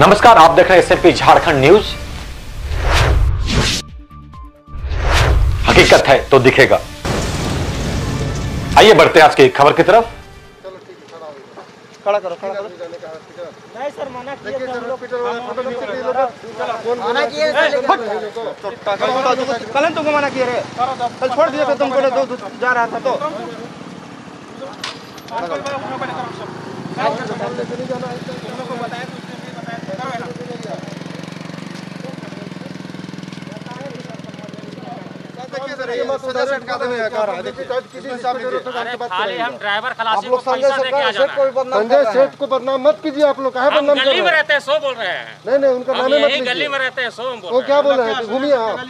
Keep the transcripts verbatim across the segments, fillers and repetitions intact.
नमस्कार, आप देख रहे हैं S M P Jharkhand news. हकीकत है तो दिखेगा। आइए बढ़ते हैं आज की खबर की तरफ। खड़ा करो, खड़ा करो। नहीं सर, मना किया, कल तुमको मना किया रे, कल छोड़ दिया था तुमको, जा रहा था तो संजय सेठ को बदनाम मत कीजिए। आप लोग कहाँ बदनाम गली में रहते हैं, सो बोल रहे हैं। नहीं नहीं, उनका नाम मत लीजिए। गली में रहते हैं, सो वो क्या बोल रहे हैं? घूमिए आप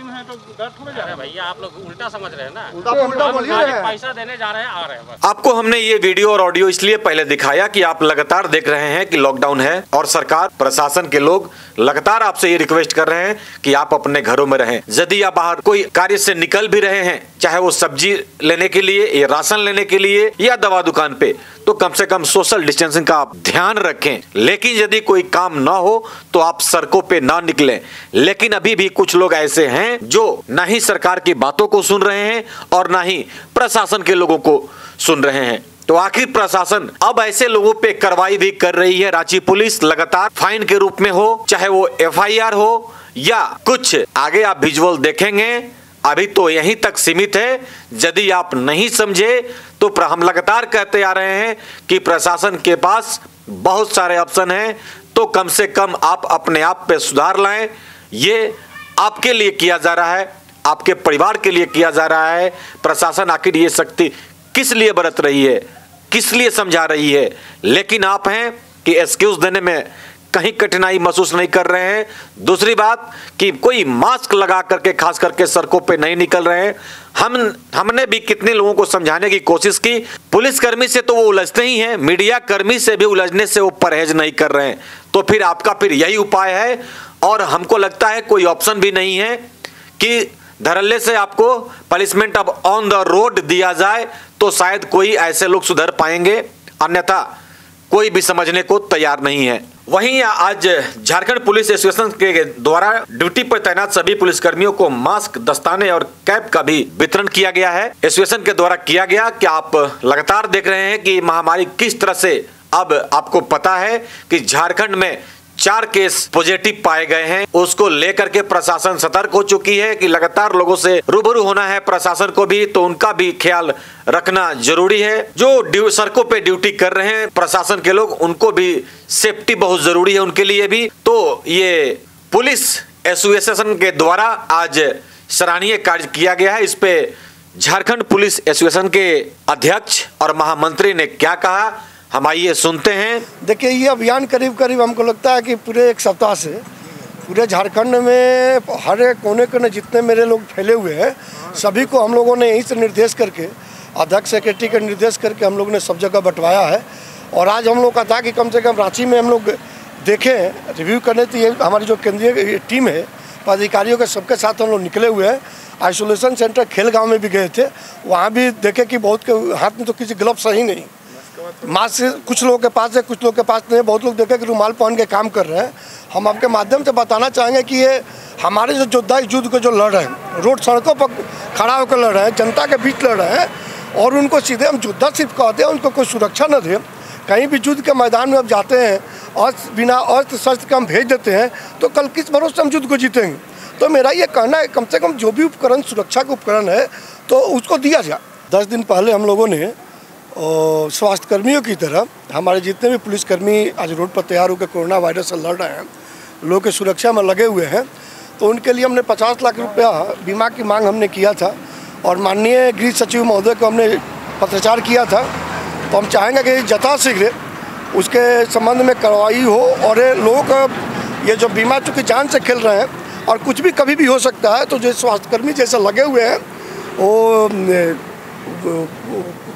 भैया, आप लोग उल्टा समझ रहे हैं ना, उल्टा बोलिए। पैसा देने जा रहे हैं, आ रहे हैं। आपको हमने ये वीडियो और ऑडियो इसलिए पहले दिखाया कि आप लगातार देख रहे हैं कि लॉकडाउन है और सरकार, प्रशासन के लोग लगातार आपसे ये रिक्वेस्ट कर रहे हैं कि आप अपने घरों में रहें। यदि आप बाहर कोई कार्य से निकल भी रहे हैं, चाहे वो सब्जी लेने के लिए या राशन लेने के लिए या दवा दुकान पे, तो कम से कम सोशल डिस्टेंसिंग का आप ध्यान रखें। लेकिन यदि कोई काम ना हो तो आप सड़कों पे ना निकलें। लेकिन अभी भी कुछ लोग ऐसे हैं जो ना ही सरकार की बातों को सुन रहे हैं और ना ही प्रशासन के लोगों को सुन रहे हैं। तो आखिर प्रशासन अब ऐसे लोगों पे कार्रवाई भी कर रही है। रांची पुलिस लगातार फाइन के रूप में हो, चाहे वो एफ आई आर हो या कुछ आगे आप विजुअल देखेंगे। अभी तो यहीं तक सीमित है। यदि आप नहीं समझे तो हम लगातार कहते आ रहे हैं कि प्रशासन के पास बहुत सारे ऑप्शन हैं, तो कम से कम आप अपने आप पे सुधार लाएं। ये आपके लिए किया जा रहा है, आपके परिवार के लिए किया जा रहा है। प्रशासन आखिर ये शक्ति किस लिए बरत रही है, किस लिए समझा रही है? लेकिन आप हैं कि एक्सक्यूज देने में कहीं कठिनाई महसूस नहीं कर रहे हैं। दूसरी बात कि कोई मास्क लगा करके खास करके सड़कों पे नहीं निकल रहे हैं। हम हमने भी कितने लोगों को समझाने की कोशिश की। पुलिसकर्मी से तो वो उलझते ही हैं, मीडिया कर्मी से भी उलझने से वो परहेज नहीं कर रहे हैं। तो फिर आपका फिर यही उपाय है और हमको लगता है कोई ऑप्शन भी नहीं है कि धरल्ले से आपको पनिशमेंट अब ऑन द रोड दिया जाए, तो शायद कोई ऐसे लोग सुधर पाएंगे, अन्यथा कोई भी समझने को तैयार नहीं है। वहीं आज झारखंड पुलिस एसोसिएशन के द्वारा ड्यूटी पर तैनात सभी पुलिसकर्मियों को मास्क, दस्ताने और कैप का भी वितरण किया गया है। एसोसिएशन के द्वारा किया गया। कि आप लगातार देख रहे हैं कि महामारी किस तरह से, अब आपको पता है कि झारखंड में चार केस पॉजिटिव पाए गए हैं। उसको लेकर के प्रशासन सतर्क हो चुकी है कि लगातार लोगों से रूबरू होना है। प्रशासन को भी तो उनका भी ख्याल रखना जरूरी है। जो सड़कों पे ड्यूटी कर रहे हैं प्रशासन के लोग, उनको भी सेफ्टी बहुत जरूरी है, उनके लिए भी। तो ये पुलिस एसोसिएशन के द्वारा आज सराहनीय कार्य किया गया है। इस पे झारखंड पुलिस एसोसिएशन के अध्यक्ष और महामंत्री ने क्या कहा, हम आइए सुनते हैं। देखिए, ये अभियान करीब करीब हमको लगता है कि पूरे एक सप्ताह से पूरे झारखंड में हर एक कोने कोने जितने मेरे लोग फैले हुए हैं, सभी को हम लोगों ने यहीं से निर्देश करके, अध्यक्ष सेक्रेटरी के निर्देश करके हम लोग ने सब जगह बंटवाया है। और आज हम लोग का था कि कम से कम रांची में हम लोग देखें, रिव्यू करने। तो ये हमारी जो केंद्रीय टीम है पदाधिकारियों के, सबके साथ हम लोग निकले हुए हैं। आइसोलेशन सेंटर खेल गाँव में भी गए थे, वहाँ भी देखे कि बहुत के हाथ में तो किसी ग्लव्स सही नहीं, मास्क कुछ लोगों के पास है, कुछ लोगों के पास नहीं। बहुत लोग देखे कि रुमाल पहन के काम कर रहे हैं। हम आपके माध्यम से बताना चाहेंगे कि ये हमारे जो जोद्धा युद्ध को जो लड़ रहे हैं, रोड सड़कों पर खड़ा होकर लड़ रहे हैं, जनता के बीच लड़ रहे हैं, और उनको सीधे हम योद्धा सिर्फ कहते हैं, उनको कोई सुरक्षा न दें। कहीं भी युद्ध के मैदान में अब जाते हैं और बिना अस्त्र शस्त्र के हम भेज देते हैं, तो कल किस भरोसे हम युद्ध को जीतेंगे? तो मेरा ये कहना है कम से कम जो भी उपकरण सुरक्षा का उपकरण है तो उसको दिया जाए। दस दिन पहले हम लोगों ने और स्वास्थ्यकर्मियों की तरह हमारे जितने भी पुलिसकर्मी आज रोड पर तैयार होकर कोरोना वायरस से लड़ रहे हैं, लोग की सुरक्षा में लगे हुए हैं, तो उनके लिए हमने पचास लाख रुपया बीमा की मांग हमने किया था और माननीय गृह सचिव महोदय को हमने पत्राचार किया था। तो हम चाहेंगे कि यथाशीघ्र उसके संबंध में कार्रवाई हो और ये लोग ये जो बीमा चूँकि जान से खेल रहे हैं और कुछ भी कभी भी हो सकता है, तो जो स्वास्थ्यकर्मी जैसे लगे हुए हैं वो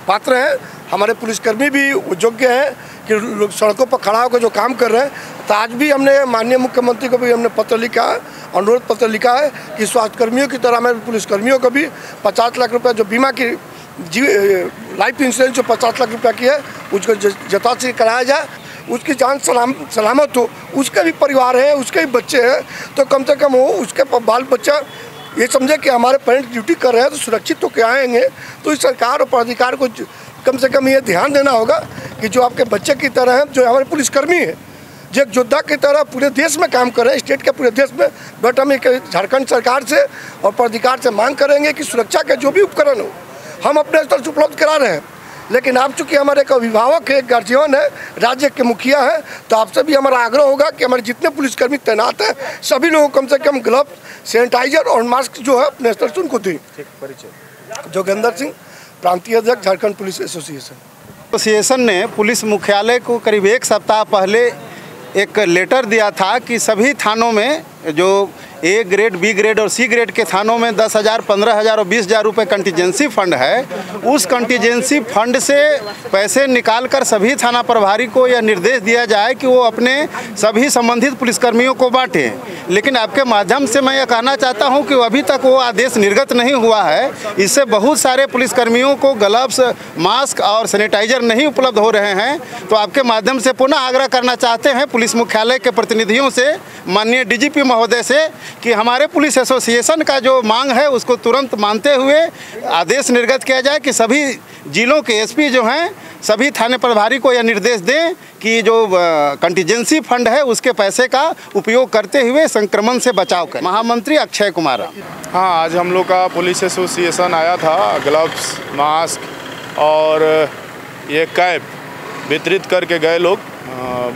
पात्र हैं। हमारे पुलिसकर्मी भी योग्य हैं कि लोग सड़कों पर खड़ा होकर जो काम कर रहे हैं। तो आज भी हमने माननीय मुख्यमंत्री को भी हमने पत्र लिखा है, अनुरोध पत्र लिखा है कि स्वास्थ्यकर्मियों की तरह हमारे पुलिसकर्मियों को भी पचास लाख रुपया जो बीमा की जी लाइफ इंश्योरेंस जो पचास लाख रुपया की है उसको जतासी कराया जाए। उसकी जान सलाम सलामत हो, उसके भी परिवार है, उसके भी बच्चे हैं, तो कम से कम वो उसके बाल बच्चा ये समझे कि हमारे पेरेंट्स ड्यूटी कर रहे हैं तो सुरक्षित तो क्या आएंगे। तो इस सरकार और प्राधिकार को कम से कम ये ध्यान देना होगा कि जो आपके बच्चे की तरह हैं, जो हमारे पुलिसकर्मी हैं, जो एक योद्धा की तरह पूरे देश में काम कर रहे हैं, स्टेट के पूरे देश में, बट हम एक झारखंड सरकार से और प्राधिकार से मांग करेंगे कि सुरक्षा के जो भी उपकरण हो हम अपने स्तर से उपलब्ध करा रहे हैं, लेकिन आप चूँकि हमारे एक अभिभावक है, एक गार्जियन है, राज्य के मुखिया है, तो आपसे भी हमारा आग्रह होगा कि हमारे जितने पुलिसकर्मी तैनात हैं सभी लोगों को कम से कम ग्लव्स, सैनिटाइजर और मास्क जो है अपने स्तर से उनको दें। परिचय जोगेंद्र सिंह, प्रांतीय अध्यक्ष, झारखंड पुलिस एसोसिएशन। एसोसिएशन ने पुलिस मुख्यालय को करीब एक सप्ताह पहले एक लेटर दिया था कि सभी थानों में जो ए ग्रेड, बी ग्रेड और सी ग्रेड के थानों में दस हज़ार, पंद्रह हज़ार और बीस हज़ार रुपये कंटीजेंसी फंड है, उस कंटीजेंसी फंड से पैसे निकालकर सभी थाना प्रभारी को यह निर्देश दिया जाए कि वो अपने सभी संबंधित पुलिसकर्मियों को बांटें। लेकिन आपके माध्यम से मैं यह कहना चाहता हूं कि अभी तक वो आदेश निर्गत नहीं हुआ है। इससे बहुत सारे पुलिसकर्मियों को ग्लव्स, मास्क और सैनिटाइजर नहीं उपलब्ध हो रहे हैं। तो आपके माध्यम से पुनः आग्रह करना चाहते हैं पुलिस मुख्यालय के प्रतिनिधियों से, माननीय डी जी पी महोदय से, कि हमारे पुलिस एसोसिएशन का जो मांग है उसको तुरंत मानते हुए आदेश निर्गत किया जाए कि सभी जिलों के एसपी जो हैं सभी थाने प्रभारी को यह निर्देश दें कि जो कंटीजेंसी फंड है उसके पैसे का उपयोग करते हुए संक्रमण से बचाव करें। महामंत्री अक्षय कुमार। हाँ, आज हम लोग का पुलिस एसोसिएशन आया था, ग्लव्स, मास्क और ये कैप वितरित करके गए लोग,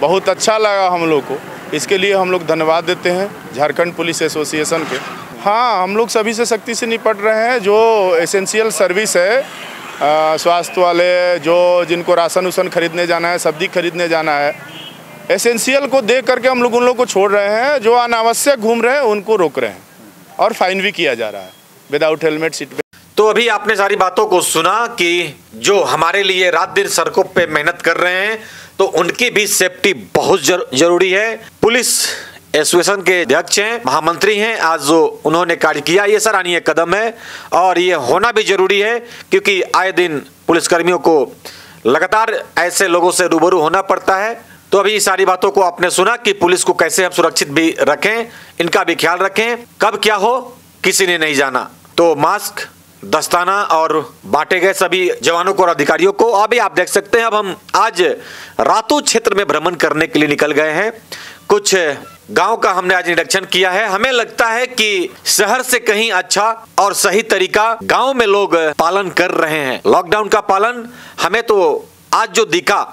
बहुत अच्छा लगा हम लोग को, इसके लिए हम लोग धन्यवाद देते हैं झारखंड पुलिस एसोसिएशन के। हाँ, हम लोग सभी से सख्ती से निपट रहे हैं, जो एसेंशियल सर्विस है, स्वास्थ्य वाले, जो जिनको राशन उसन खरीदने जाना है, सब्जी खरीदने जाना है, एसेंशियल को दे करके हम लोग उन लोगों को छोड़ रहे हैं। जो अनावश्यक घूम रहे हैं उनको रोक रहे हैं और फाइन भी किया जा रहा है विदाउट हेलमेट, सीट बेल्ट। तो अभी आपने सारी बातों को सुना कि जो हमारे लिए रात दिन सड़कों पे मेहनत कर रहे हैं तो उनकी भी सेफ्टी बहुत जरूरी है। पुलिस एसोसिएशन के अध्यक्ष हैं, महामंत्री हैं, आज जो उन्होंने कार्य किया ये सराहनीय कदम है और ये होना भी जरूरी है, क्योंकि आए दिन पुलिसकर्मियों को लगातार ऐसे लोगों से रूबरू होना पड़ता है। तो अभी सारी बातों को आपने सुना कि पुलिस को कैसे हम सुरक्षित भी रखें, इनका भी ख्याल रखें। कब क्या हो किसी ने नहीं जाना। तो मास्क, दस्ताना और बांटे गए सभी जवानों को और अधिकारियों को। अभी आप देख सकते हैं, अब हम आज रातू क्षेत्र में भ्रमण करने के लिए निकल गए हैं। कुछ गांव का हमने आज निरीक्षण किया है। हमें लगता है कि शहर से कहीं अच्छा और सही तरीका गांव में लोग पालन कर रहे हैं, लॉकडाउन का पालन। हमें तो आज जो दिखा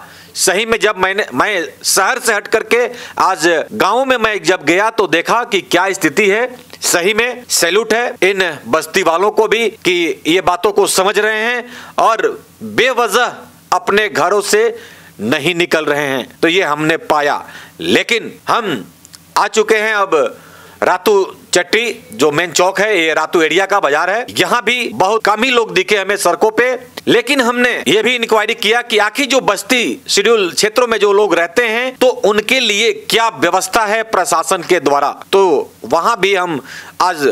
सही में, जब मैंने मैं शहर से हट करके आज गाँव में मैं जब गया तो देखा कि क्या स्थिति है। सही में सैल्यूट है इन बस्ती वालों को भी कि ये बातों को समझ रहे हैं और बेवजह अपने घरों से नहीं निकल रहे हैं। तो ये हमने पाया। लेकिन हम आ चुके हैं अब रातू चट्टी, जो मेन चौक है, ये रातू एरिया का बाजार है। यहाँ भी बहुत कम ही लोग दिखे हमें सड़कों पे। लेकिन हमने ये भी इंक्वायरी किया कि आखिर जो बस्ती शेड्यूल क्षेत्रों में जो लोग रहते हैं तो उनके लिए क्या व्यवस्था है प्रशासन के द्वारा। तो वहाँ भी हम आज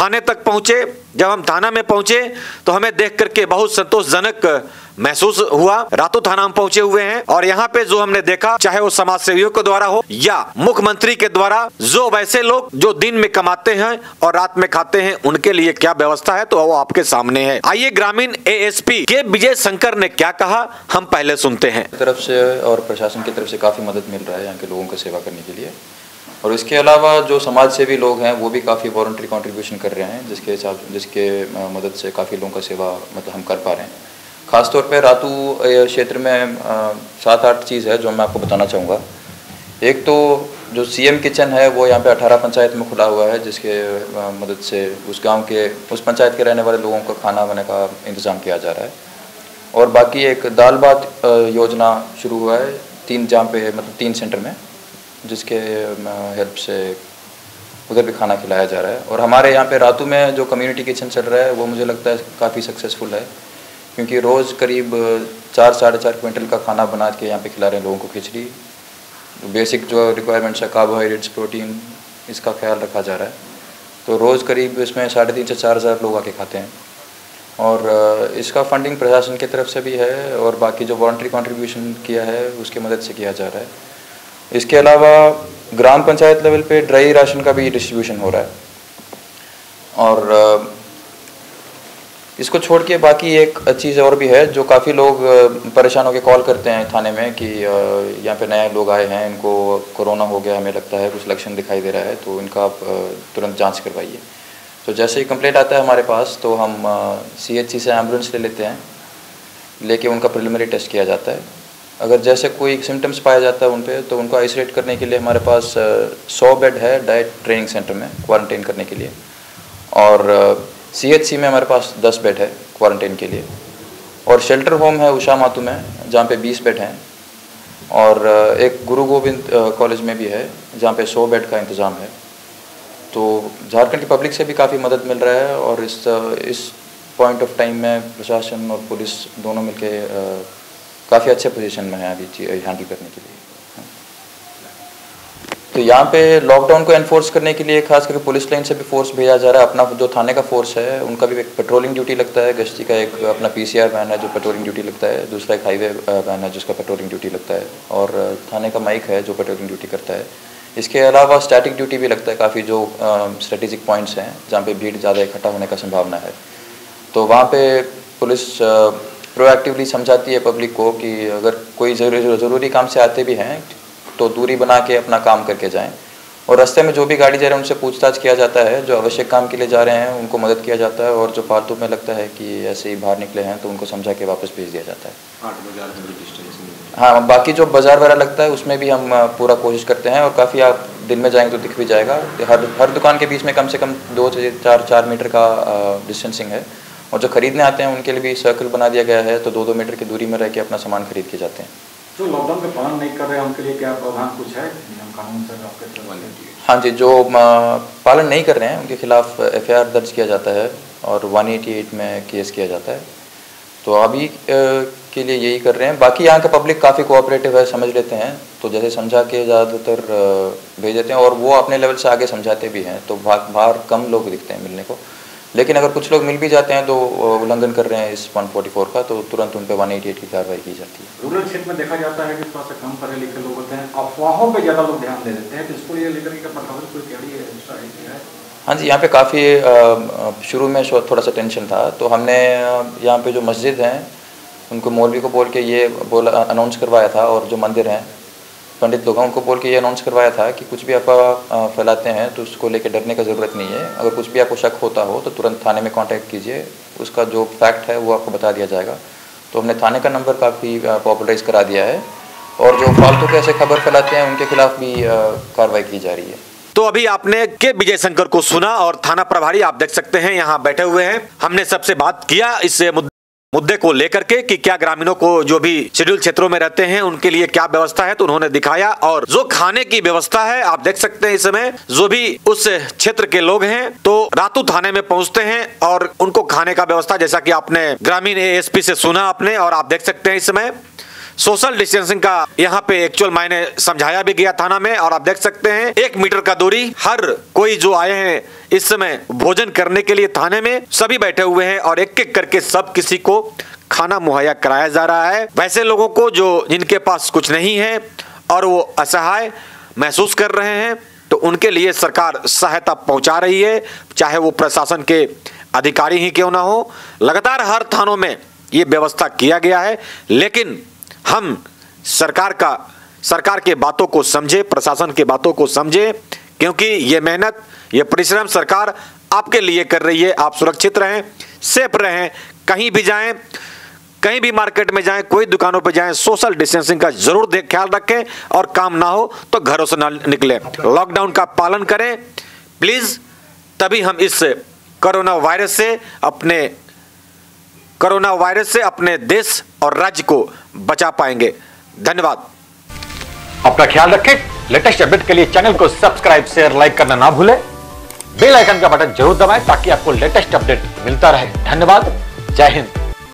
थाने तक पहुँचे। जब हम थाना में पहुँचे तो हमें देख करके बहुत संतोषजनक महसूस हुआ। रातू थाना हम पहुंचे हुए हैं और यहाँ पे जो हमने देखा, चाहे वो समाज सेवियों के द्वारा हो या मुख्यमंत्री के द्वारा, जो वैसे लोग जो दिन में कमाते हैं और रात में खाते हैं उनके लिए क्या व्यवस्था है तो वो आपके सामने है। आइए ग्रामीण एएसपी के विजय शंकर ने क्या कहा हम पहले सुनते हैं। तरफ से और प्रशासन की तरफ से काफी मदद मिल रहा है यहाँ के लोगों को सेवा करने के लिए, और इसके अलावा जो समाज सेवी लोग हैं वो भी काफ़ी वॉलंटरी कॉन्ट्रीब्यूशन कर रहे हैं, जिसके हिसाब जिसके मदद से काफ़ी लोगों का सेवा मतलब हम कर पा रहे हैं। खासतौर पे रातू क्षेत्र में सात आठ चीज़ है जो मैं आपको बताना चाहूँगा। एक तो जो सीएम किचन है वो यहाँ पे अठारह पंचायत में खुला हुआ है, जिसके मदद से उस गांव के उस पंचायत के रहने वाले लोगों का खाना वाने का इंतज़ाम किया जा रहा है। और बाकी एक दाल भात योजना शुरू हुआ है तीन जहाँ पे मतलब तीन सेंटर में, जिसके हेल्प से उधर भी खाना खिलाया जा रहा है। और हमारे यहाँ पर रातू में जो कम्युनिटी किचन चल रहा है वो मुझे लगता है काफ़ी सक्सेसफुल है, क्योंकि रोज़ करीब चार साढ़े चार क्विंटल का खाना बना के यहाँ पे खिला रहे हैं लोगों को। खिचड़ी, बेसिक जो रिक्वायरमेंट्स है, कार्बोहाइड्रेट्स, प्रोटीन, इसका ख्याल रखा जा रहा है। तो रोज़ करीब इसमें साढ़े तीन से चार हज़ार लोग आके खाते हैं। और इसका फंडिंग प्रशासन की तरफ से भी है और बाकी जो वॉलंटरी कंट्रीब्यूशन किया है उसकी मदद से किया जा रहा है। इसके अलावा ग्राम पंचायत लेवल पे ड्राई राशन का भी डिस्ट्रीब्यूशन हो रहा है। और इसको छोड़ के बाकी एक चीज़ और भी है जो काफ़ी लोग परेशान होकर कॉल करते हैं थाने में कि यहाँ पे नए लोग आए हैं, इनको कोरोना हो गया, हमें लगता है कुछ लक्षण दिखाई दे रहा है, तो इनका आप तुरंत जांच करवाइए। तो जैसे ही कंप्लेंट आता है हमारे पास तो हम सीएचसी से एम्बुलेंस ले लेते हैं, लेके उनका प्रिलिमिनरी टेस्ट किया जाता है। अगर जैसे कोई सिम्टम्स पाया जाता है उन पर तो उनको आइसोलेट करने के लिए हमारे पास सौ बेड है डाइट ट्रेनिंग सेंटर में क्वारंटाइन करने के लिए, और सीएचसी में हमारे पास दस बेड है क्वारंटाइन के लिए, और शेल्टर होम है उषा मातू में जहाँ पे बीस बेड हैं, और एक गुरु गोविंद कॉलेज में भी है जहाँ पे सौ बेड का इंतज़ाम है। तो झारखंड की पब्लिक से भी काफ़ी मदद मिल रहा है, और इस इस पॉइंट ऑफ टाइम में प्रशासन और पुलिस दोनों मिलके काफ़ी अच्छे पोजीशन में है अभी हैंडल करने के लिए। तो यहाँ पे लॉकडाउन को एनफोर्स करने के लिए खास करके पुलिस लाइन से भी फोर्स भेजा जा रहा है। अपना जो थाने का फोर्स है उनका भी एक पेट्रोलिंग ड्यूटी लगता है, गश्ती का एक अपना पीसीआर वैन है जो पेट्रोलिंग ड्यूटी लगता है, दूसरा एक हाईवे वैन है जिसका पेट्रोलिंग ड्यूटी लगता है, और थाने का माइक है जो पेट्रोलिंग ड्यूटी करता है। इसके अलावा स्टैटिक ड्यूटी भी लगता है काफ़ी जो स्ट्रेटेजिक पॉइंट्स हैं जहाँ पर भीड़ ज़्यादा इकट्ठा होने का संभावना है, तो वहाँ पर पुलिस प्रोएक्टिवली समझाती है पब्लिक को कि अगर कोई ज़रूरी काम से आते भी हैं तो दूरी बना के अपना काम करके जाएं, और रास्ते में जो भी गाड़ी जा रहे हैं उनसे पूछताछ किया जाता है, जो आवश्यक काम के लिए जा रहे हैं उनको मदद किया जाता है, और जो फालतू में लगता है कि ऐसे ही बाहर निकले हैं तो उनको समझा के वापस भेज दिया जाता है। हाँ, बाकी जो बाजार वगैरह लगता है उसमें भी हम पूरा कोशिश करते हैं, और काफ़ी आप दिन में जाएंगे तो दिख भी जाएगा। हर हर दुकान के बीच में कम से कम दो से चार चार मीटर का डिस्टेंसिंग है, और जो खरीदने आते हैं उनके लिए भी सर्कल बना दिया गया है, तो दो दो मीटर की दूरी में रह के अपना सामान खरीद के जाते हैं। जो लॉकडाउन का पालन नहीं कर रहे हैं उनके लिए क्या प्रावधान कुछ है नियम कानून से आपके? हाँ जी, जो पालन नहीं कर रहे हैं उनके खिलाफ एफआईआर दर्ज किया जाता है और एक सौ अठासी में केस किया जाता है। तो अभी के लिए यही कर रहे हैं। बाकी यहाँ का पब्लिक काफ़ी कोऑपरेटिव है, समझ लेते हैं, तो जैसे समझा के ज़्यादातर भेज देते हैं, और वो अपने लेवल से आगे समझाते भी हैं, तो बाहर कम लोग दिखते हैं मिलने को। लेकिन अगर कुछ लोग मिल भी जाते हैं तो उल्लंघन कर रहे हैं इस एक सौ चौवालीस का, तो तुरंत उन पे एक सौ अठासी की कार्रवाई की जाती है। रूरल क्षेत्र में देखा जाता है कि थोड़ा सा कम पढ़े लिखे लोग होते हैं, अफवाहों पे ज़्यादा लोग ध्यान दे देते हैं, तो इसको ये लेकर के प्रशासन कोई तैयारी है? हाँ जी, यहाँ पे काफ़ी शुरू में थोड़ा सा टेंशन था, तो हमने यहाँ पे जो मस्जिद हैं उनको मौलवी को बोल के ये बोला अनाउंस करवाया था, और जो मंदिर हैं पंडित लोग हैं उनको बोल के ये अनाउंस करवाया था कि कुछ भी अफवाह फैलाते हैं तो उसको लेके डरने का ज़रूरत नहीं है, अगर कुछ भी आपको शक होता हो तो तुरंत थाने में कांटेक्ट कीजिए, उसका जो फैक्ट है वो आपको बता दिया जाएगा। तो हमने थाने का नंबर काफ़ी पॉपुलराइज करा दिया है, और जो फालतू के ऐसे खबर फैलाते हैं उनके खिलाफ भी कार्रवाई की जा रही है। तो अभी आपने के विजय शंकर को सुना, और थाना प्रभारी आप देख सकते हैं यहाँ बैठे हुए हैं। हमने सबसे बात किया इस मुद्दे को लेकर के कि क्या ग्रामीणों को जो भी शेड्यूल क्षेत्रों में रहते हैं उनके लिए क्या व्यवस्था है, तो उन्होंने दिखाया, और जो खाने की व्यवस्था है आप देख सकते हैं इस समय जो भी उस क्षेत्र के लोग हैं तो रातू थाने में पहुंचते हैं और उनको खाने का व्यवस्था, जैसा कि आपने ग्रामीण एएसपी से सुना आपने, और आप देख सकते हैं इस समय सोशल डिस्टेंसिंग का यहाँ पे एक्चुअल मायने समझाया भी गया थाना में। और आप देख सकते हैं एक मीटर का दूरी, हर कोई जो आए हैं इस समय भोजन करने के लिए थाने में सभी बैठे हुए हैं, और एक एक करके सब किसी को खाना मुहैया कराया जा रहा है वैसे लोगों को जो जिनके पास कुछ नहीं है और वो असहाय महसूस कर रहे हैं, तो उनके लिए सरकार सहायता पहुंचा रही है, चाहे वो प्रशासन के अधिकारी ही क्यों ना हो। लगातार हर थानों में ये व्यवस्था किया गया है, लेकिन हम सरकार का सरकार के बातों को समझे, प्रशासन के बातों को समझे, क्योंकि ये मेहनत ये परिश्रम सरकार आपके लिए कर रही है। आप सुरक्षित रहें, सेफ रहें, कहीं भी जाएं, कहीं भी मार्केट में जाएं, कोई दुकानों पर जाएं, सोशल डिस्टेंसिंग का जरूर देख ख्याल रखें, और काम ना हो तो घरों से ना निकलें, लॉकडाउन का पालन करें प्लीज़, तभी हम इस कोरोना वायरस से अपने कोरोना वायरस से अपने देश और राज्य को बचा पाएंगे। धन्यवाद। अपना ख्याल रखें। लेटेस्ट अपडेट के लिए चैनल को सब्सक्राइब शेयर लाइक करना ना भूलें। बेल आइकन का बटन जरूर दबाएं ताकि आपको लेटेस्ट अपडेट मिलता रहे। धन्यवाद। जय हिंद।